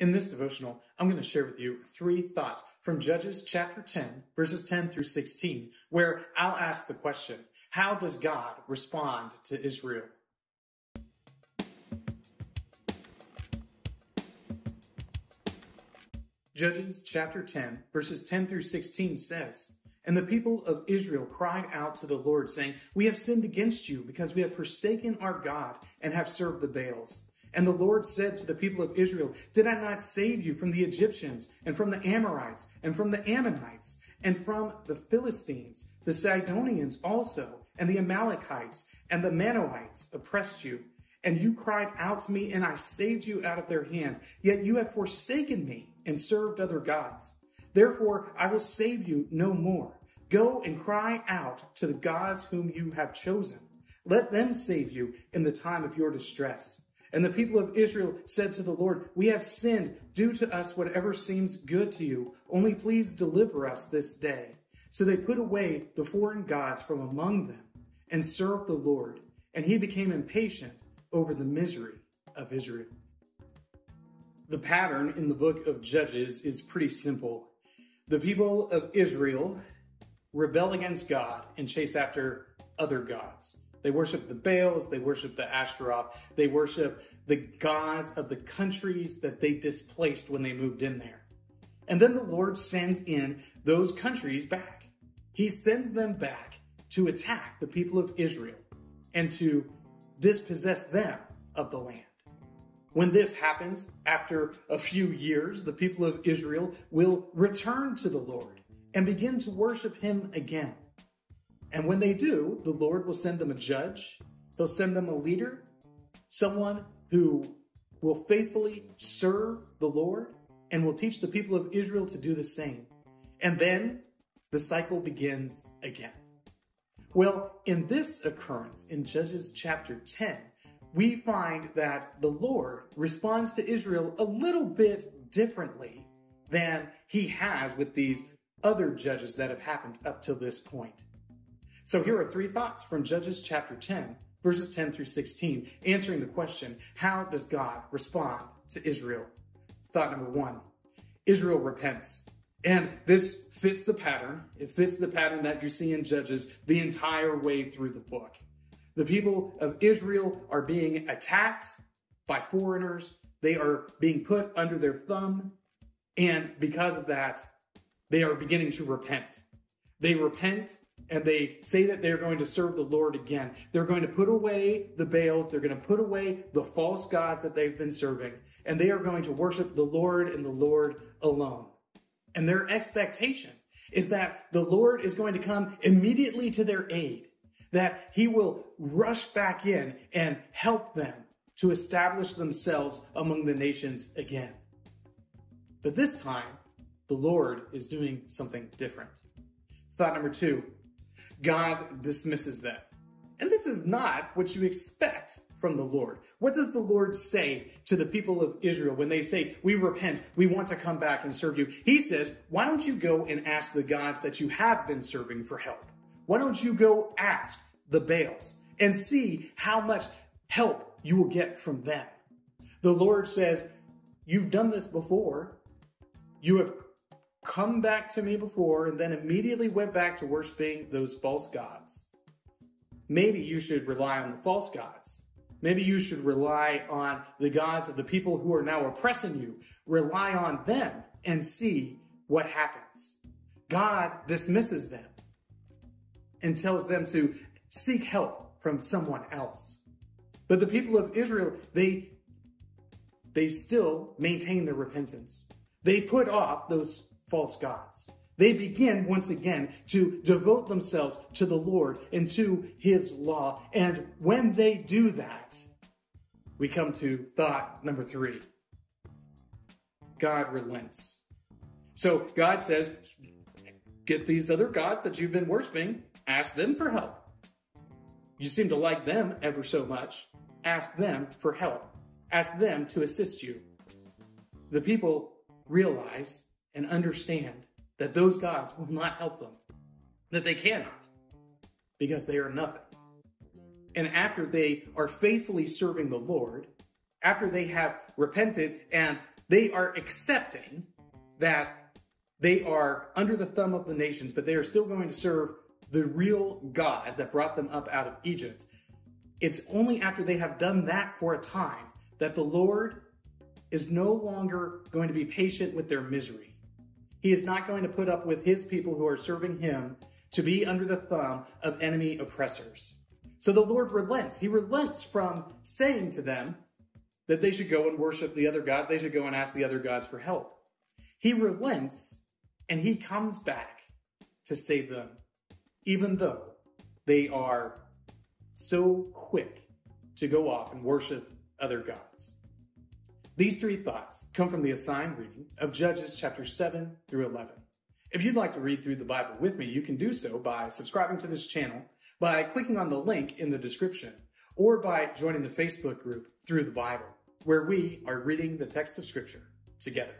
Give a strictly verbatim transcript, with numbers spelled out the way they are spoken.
In this devotional, I'm going to share with you three thoughts from Judges chapter ten, verses ten through sixteen, where I'll ask the question, how does God respond to Israel? Judges chapter ten, verses ten through sixteen says, "And the people of Israel cried out to the Lord, saying, 'We have sinned against you, because we have forsaken our God and have served the Baals.' And the Lord said to the people of Israel, 'Did I not save you from the Egyptians and from the Amorites and from the Ammonites and from the Philistines? The Sidonians also and the Amalekites and the Manoites oppressed you. And you cried out to me, and I saved you out of their hand. Yet you have forsaken me and served other gods. Therefore I will save you no more. Go and cry out to the gods whom you have chosen. Let them save you in the time of your distress.' And the people of Israel said to the Lord, 'We have sinned. Do to us whatever seems good to you. Only please deliver us this day.' So they put away the foreign gods from among them and served the Lord. And he became impatient over the misery of Israel." The pattern in the book of Judges is pretty simple. The people of Israel rebel against God and chase after other gods. They worship the Baals, they worship the Ashtaroth, they worship the gods of the countries that they displaced when they moved in there. And then the Lord sends in those countries back. He sends them back to attack the people of Israel and to dispossess them of the land. When this happens, after a few years, the people of Israel will return to the Lord and begin to worship him again. And when they do, the Lord will send them a judge. He'll send them a leader, someone who will faithfully serve the Lord and will teach the people of Israel to do the same. And then the cycle begins again. Well, in this occurrence in Judges chapter ten, we find that the Lord responds to Israel a little bit differently than he has with these other judges that have happened up till this point. So here are three thoughts from Judges chapter ten, verses ten through sixteen, answering the question, how does God respond to Israel? Thought number one, Israel repents. And this fits the pattern. It fits the pattern that you see in Judges the entire way through the book. The people of Israel are being attacked by foreigners. They are being put under their thumb. And because of that, they are beginning to repent. They repent. And they say that they're going to serve the Lord again. They're going to put away the Baals. They're going to put away the false gods that they've been serving. And they are going to worship the Lord and the Lord alone. And their expectation is that the Lord is going to come immediately to their aid, that he will rush back in and help them to establish themselves among the nations again. But this time, the Lord is doing something different. Thought number two, God dismisses them. And this is not what you expect from the Lord. What does the Lord say to the people of Israel when they say, "We repent, we want to come back and serve you"? He says, why don't you go and ask the gods that you have been serving for help? Why don't you go ask the Baals and see how much help you will get from them? The Lord says, you've done this before. You have come back to me before and then immediately went back to worshiping those false gods. Maybe you should rely on the false gods. Maybe you should rely on the gods of the people who are now oppressing you. Rely on them and see what happens. God dismisses them and tells them to seek help from someone else. But the people of Israel, they, they still maintain their repentance. They put off those false gods. They begin once again to devote themselves to the Lord and to his law. And when they do that, we come to thought number three. God relents. So God says, get these other gods that you've been worshiping, ask them for help. You seem to like them ever so much. Ask them for help. Ask them to assist you. The people realize and understand that those gods will not help them, that they cannot, because they are nothing. And after they are faithfully serving the Lord, after they have repented and They are accepting that they are under the thumb of the nations, but they are still going to serve the real God that brought them up out of Egypt. It's only after they have done that for a time that the Lord is no longer going to be patient with their misery. He is not going to put up with his people who are serving him to be under the thumb of enemy oppressors. So the Lord relents. He relents from saying to them that they should go and worship the other gods. They should go and ask the other gods for help. He relents and he comes back to save them, even though they are so quick to go off and worship other gods. These three thoughts come from the assigned reading of Judges chapter seven through eleven. If you'd like to read through the Bible with me, you can do so by subscribing to this channel, by clicking on the link in the description, or by joining the Facebook group Through the Bible, where we are reading the text of Scripture together.